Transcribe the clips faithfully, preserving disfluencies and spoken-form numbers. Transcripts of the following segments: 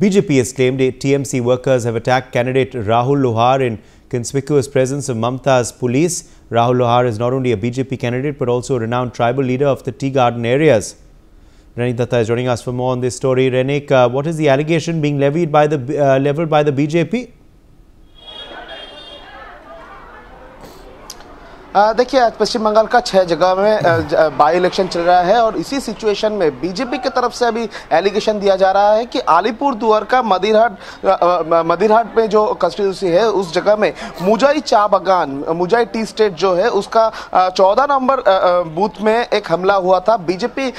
B J P has claimed T M C workers have attacked candidate Rahul Lohar in conspicuous presence of Mamata's police. Rahul Lohar is not only a B J P candidate but also a renowned tribal leader of the tea garden areas. Renu Datta is joining us for more on this story. Renik, uh, what is the allegation being levied by the uh, leveled by the B J P? देखिए, आज पश्चिम बंगाल का छह जगह में by election चल रहा है और इसी सिचुएशन में बीजेपी की तरफ से अभी एलिगेशन दिया जा रहा है कि अलीपुरदुआर का मदिरहाट मदिरहाट में जो कंस्टिट्यूंसी है उस जगह में मुजाई चा बागान मुजाई टी स्टेट जो है उसका चौदह नंबर बूथ में एक हमला हुआ था। बीजेपी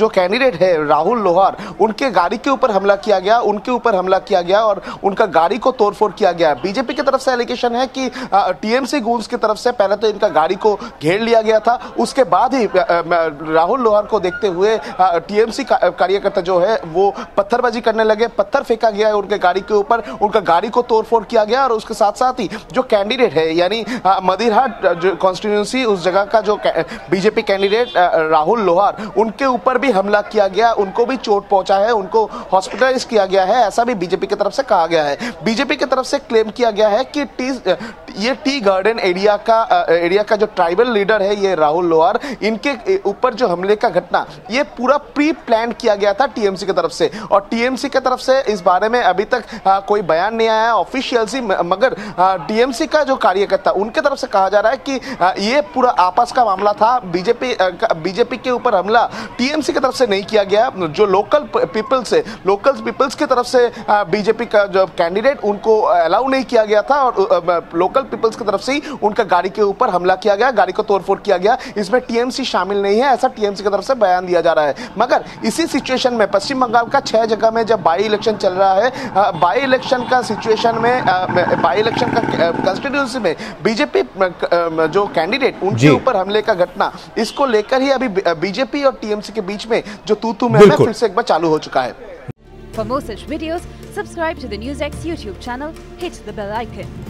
जो कैंडिडेट है राहुल लोहार, उनके गाड़ी के ऊपर हमला किया गया उनके ऊपर हमला किया गया और उनका गाड़ी को तोड़फोड़ किया गया। बीजेपी की तरफ से एलिगेशन है कि टीएमसी गूंस की तरफ से पहले तो इनका गाड़ी को घेर लिया गया था, उसके बाद ही राहुल लोहार को देखते हुए टीएमसी कार्यकर्ता जो है वो पत्थरबाजी करने लगे, पत्थर फेंका गया उनके गाड़ी के ऊपर, उनका गाड़ी को तोड़फोड़ किया गया और उसके साथ साथ ही जो कैंडिडेट है यानी मदिरहाट कॉन्स्टिट्यूंसी उस जगह का जो बीजेपी कैंडिडेट राहुल लोहार, उनके ऊपर भी हमला किया गया, उनको भी चोट पहुंचा है, उनको हॉस्पिटलाइज किया गया है, ऐसा भी बीजेपी की तरफ से कहा गया है। बीजेपी की तरफ से क्लेम किया गया है कि ये टी गार्डन एरिया का एरिया का जो ट्राइबल लीडर है ये राहुल लोहार, इनके ऊपर जो हमले का घटना ये पूरा प्री प्लान किया गया था टीएमसी की तरफ से और टीएमसी की तरफ से इस बारे में अभी तक आ, कोई बयान नहीं आया ऑफिशियल्स ही, मगर टीएमसी का जो कार्यकर्ता उनके तरफ से कहा जा रहा है कि आ, ये पूरा आपस का मामला था। बीजेपी बीजेपी के ऊपर हमला टीएमसी की तरफ से नहीं किया गया, जो लोकल पीपल्स है लोकल पीपल्स की तरफ से बीजेपी का जो कैंडिडेट उनको अलाउ नहीं किया गया था और लोकल पीपल्स की तरफ से ही उनका गाड़ी के ऊपर हमला किया गया, गाड़ी को तोड़फोड़ किया गया, इसमें टीएमसी शामिल नहीं है, ऐसा टीएमसी की तरफ से बयान दिया जा रहा है। मगर इसी सिचुएशन में पश्चिम बंगाल का छह जगह में जब बाई इलेक्शन चल रहा है, बाई इलेक्शन का सिचुएशन में बाई इलेक्शन का कंस्टिट्यूंसी में बीजेपी जो कैंडिडेट उनके ऊपर हमले का घटना, इसको लेकर ही अभी बीजेपी और टीएमसी के बीच में जो तू-तू में फिर से एक बार चालू हो चुका है।